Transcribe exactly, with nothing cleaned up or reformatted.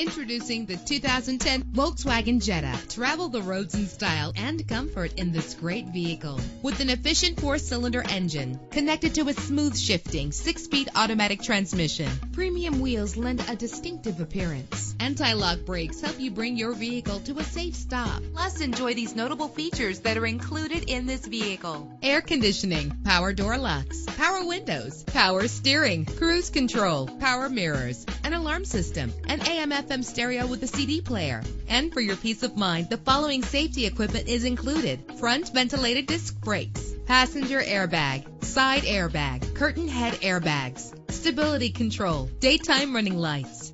Introducing the two thousand ten Volkswagen Jetta. Travel the roads in style and comfort in this great vehicle. With an efficient four-cylinder engine connected to a smooth shifting six-speed automatic transmission, premium wheels lend a distinctive appearance. Anti-lock brakes help you bring your vehicle to a safe stop. Plus, enjoy these notable features that are included in this vehicle. Air conditioning, power door locks, power windows, power steering, cruise control, power mirrors, an alarm system, an A M F M stereo with a C D player. And for your peace of mind, the following safety equipment is included: front ventilated disc brakes, passenger airbag, side airbag, curtain head airbags, stability control, daytime running lights.